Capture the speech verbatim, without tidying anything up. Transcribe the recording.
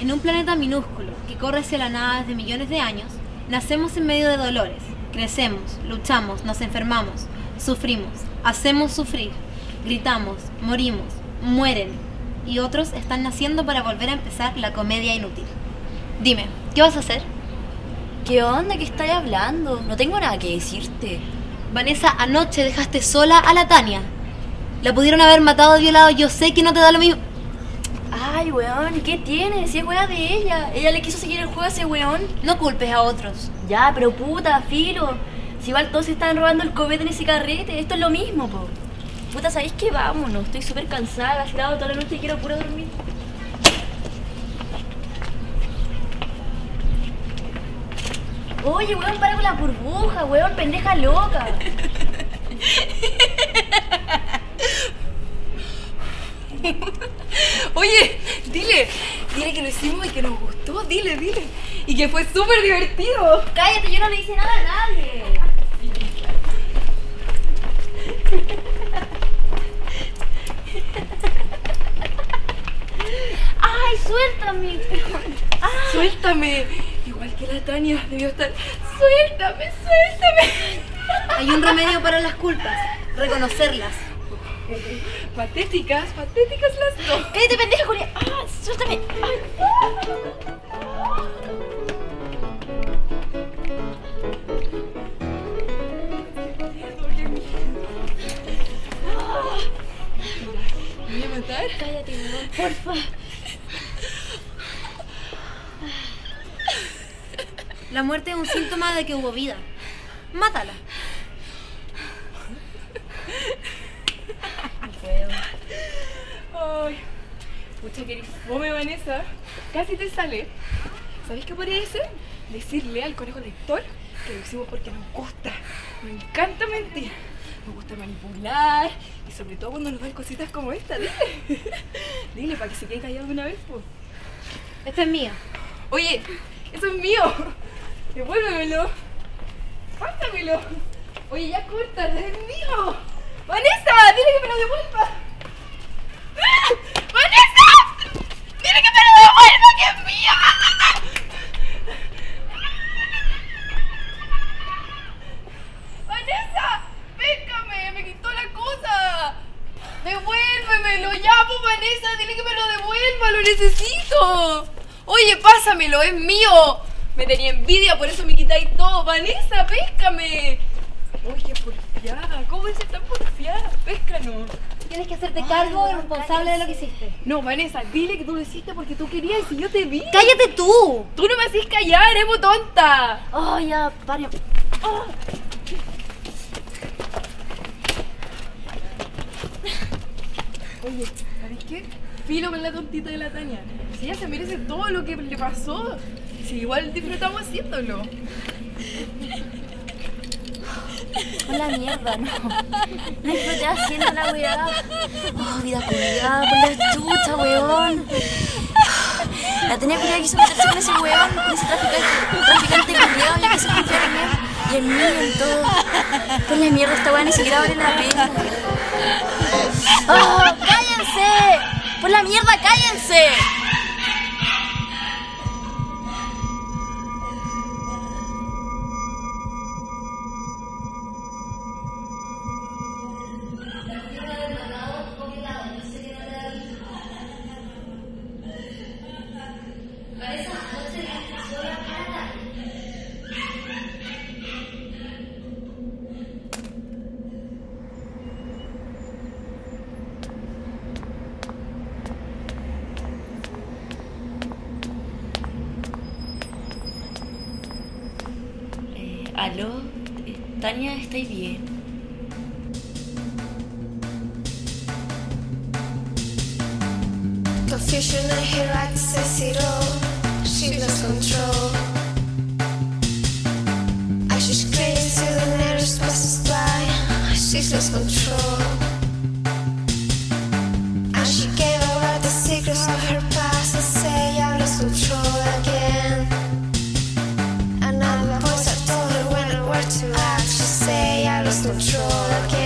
En un planeta minúsculo que corre hacia la nada desde millones de años, nacemos en medio de dolores, crecemos, luchamos, nos enfermamos, sufrimos, hacemos sufrir, gritamos, morimos, mueren, y otros están naciendo para volver a empezar la comedia inútil. Dime, ¿qué vas a hacer? ¿Qué onda? ¿Qué estás hablando? No tengo nada que decirte. Vanessa, anoche dejaste sola a la Tania. La pudieron haber matado o violado, yo sé que no te da lo mismo. Ay, weón, ¿qué tiene? Si es weá de ella. Ella le quiso seguir el juego a ese weón. No culpes a otros. Ya, pero puta, filo. Si igual todos se están robando el copete en ese carrete, esto es lo mismo, po. Puta, ¿sabéis qué? Vámonos, estoy súper cansada, gastado toda la noche y quiero puro dormir. Oye, weón, para con la burbuja, weón, pendeja loca. Oye, dile, dile que lo hicimos y que nos gustó, dile, dile. Y que fue súper divertido. Cállate, yo no le hice nada a nadie. Ay, suéltame. Ay. Suéltame. Igual que la Tania debió estar. Suéltame, suéltame. Hay un remedio para las culpas, reconocerlas. Patéticas, patéticas las dos. Cállate, pendeja, Julia. Ah, suéltame. ¿Me voy a matar? Cállate, no, porfa. La muerte es un síntoma de que hubo vida. Mátala. Ay, pucha que fome, Vanessa. Casi te sale. ¿Sabéis qué podría hacer? Decirle al conejo lector que lo hicimos porque nos gusta. Me encanta mentir. Nos gusta manipular. Y sobre todo cuando nos dan cositas como esta. Dile. Dile para que se quede callado de una vez, pues. Esto es mío. Oye, eso es mío. Devuélvemelo. Pártamelo. Oye, ya corta, es mío. Vanessa, dile que me lo devuelva. ¡Vanessa! ¡Dile que me lo devuelva, que es mío! ¡Vanessa! ¡Péscame! ¡Me quitó la cosa! ¡Devuélvemelo! ¡Ya, pues, Vanessa! ¡Dile que me lo devuelva! ¡Lo necesito! Oye, pásamelo, es mío. Me tenía envidia, por eso me quitáis todo. ¡Vanessa, péscame! Oye, porfiada, ¿cómo es tan porfiada? Péscanos. Tienes que hacerte Ay, cargo y responsable de lo que hiciste. No, Vanessa, dile que tú lo hiciste porque tú querías y yo te vi. ¡Cállate tú! ¡Tú no me haces callar, Evo tonta! ¡Oh, ya, paren! Oh. Oye, ¿sabes qué? Filo con la tontita de la Tania. Si ella se merece todo lo que le pasó, si igual disfrutamos haciéndolo. Con la mierda, no. No disfruté haciendo la weá. Oh, vida culiada, por la chucha, weón. La tenía culiada que quiso meterse con ese weón, con ese traficante culiado, ya quiso confiar en él y en mí y en todo. Por la mierda, esta weá ni siquiera vale la pena. Oh, cállense. Por la mierda, cállense. Aló, Tania, ¿estáis bien? Confusion, I have access it all. She lost control. I just crazy till the nearest passes by. She lost control. And she gave away the secrets of her past and say I lost control again. Another voice I told her when I were to act. She say I lost control again.